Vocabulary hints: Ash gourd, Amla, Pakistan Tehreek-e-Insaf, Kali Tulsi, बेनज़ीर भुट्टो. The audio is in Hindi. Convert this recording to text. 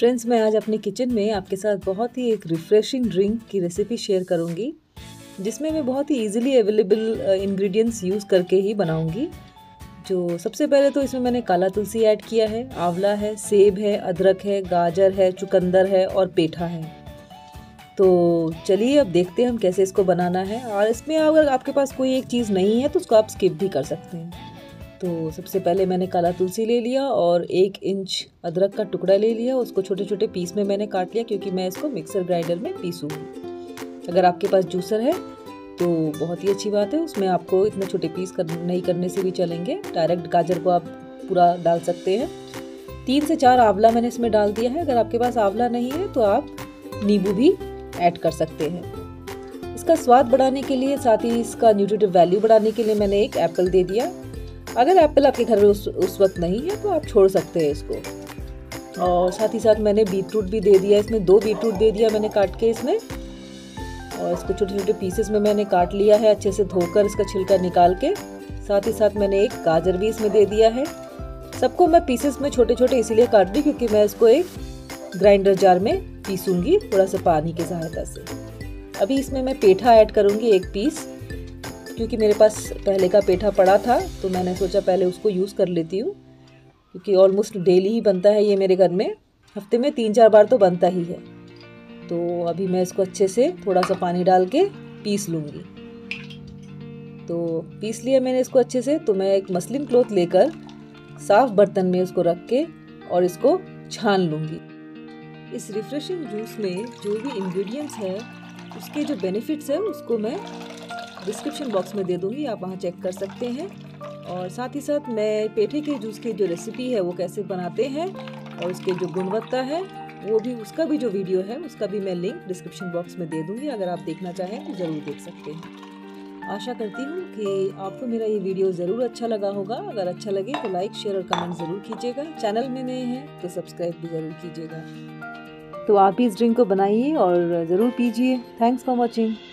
फ्रेंड्स, मैं आज अपने किचन में आपके साथ बहुत ही एक रिफ़्रेशिंग ड्रिंक की रेसिपी शेयर करूंगी, जिसमें मैं बहुत ही इजीली अवेलेबल इंग्रेडिएंट्स यूज़ करके ही बनाऊंगी। जो सबसे पहले तो इसमें मैंने काला तुलसी ऐड किया है, आंवला है, सेब है, अदरक है, गाजर है, चुकंदर है और पेठा है। तो चलिए अब देखते हैं हम कैसे इसको बनाना है। और इसमें अगर आपके पास कोई एक चीज़ नहीं है तो उसको आप स्किप भी कर सकते हैं। तो सबसे पहले मैंने काला तुलसी ले लिया और 1 इंच अदरक का टुकड़ा ले लिया, उसको छोटे छोटे पीस में मैंने काट लिया, क्योंकि मैं इसको मिक्सर ग्राइंडर में पीसूँगी। अगर आपके पास जूसर है तो बहुत ही अच्छी बात है, उसमें आपको इतने छोटे पीस नहीं करने से भी चलेंगे। डायरेक्ट गाजर को आप पूरा डाल सकते हैं। 3 से 4 आंवला मैंने इसमें डाल दिया है। अगर आपके पास आंवला नहीं है तो आप नींबू भी ऐड कर सकते हैं। इसका स्वाद बढ़ाने के लिए, साथ ही इसका न्यूट्रिटिव वैल्यू बढ़ाने के लिए मैंने एक एप्पल दे दिया। अगर एप्पल आपके घर में उस वक्त नहीं है तो आप छोड़ सकते हैं इसको। और साथ ही साथ मैंने बीटरूट भी दे दिया, इसमें 2 बीटरूट दे दिया मैंने काट के इसमें, और इसको छोटे छोटे पीसेस में मैंने काट लिया है, अच्छे से धोकर इसका छिलका निकाल के। साथ ही साथ मैंने एक गाजर भी इसमें दे दिया है। सबको मैं पीसेस में छोटे छोटे इसीलिए काट दी क्योंकि मैं इसको एक ग्राइंडर जार में पीसूँगी थोड़ा सा पानी की सहायता से। अभी इसमें मैं पेठा ऐड करूँगी 1 पीस, क्योंकि मेरे पास पहले का पेठा पड़ा था तो मैंने सोचा पहले उसको यूज़ कर लेती हूँ, क्योंकि ऑलमोस्ट डेली ही बनता है ये मेरे घर में, हफ्ते में 3-4 बार तो बनता ही है। तो अभी मैं इसको अच्छे से थोड़ा सा पानी डाल के पीस लूँगी। तो पीस लिया मैंने इसको अच्छे से। तो मैं एक मसलिन क्लॉथ लेकर साफ़ बर्तन में उसको रख के और इसको छान लूँगी। इस रिफ़्रेशिंग जूस में जो भी इन्ग्रीडियंट्स हैं उसके जो बेनिफिट्स हैं उसको मैं डिस्क्रिप्शन बॉक्स में दे दूँगी, आप वहाँ चेक कर सकते हैं। और साथ ही साथ मैं पेठे के जूस की जो रेसिपी है वो कैसे बनाते हैं और उसके जो गुणवत्ता है वो भी, उसका भी जो वीडियो है उसका भी मैं लिंक डिस्क्रिप्शन बॉक्स में दे दूँगी। अगर आप देखना चाहें तो ज़रूर देख सकते हैं। आशा करती हूँ कि आपको मेरा ये वीडियो ज़रूर अच्छा लगा होगा। अगर अच्छा लगे तो लाइक, शेयर और कमेंट ज़रूर कीजिएगा। चैनल में नए हैं तो सब्सक्राइब भी ज़रूर कीजिएगा। तो आप इस ड्रिंक को बनाइए और ज़रूर पीजिए। Thanks for watching.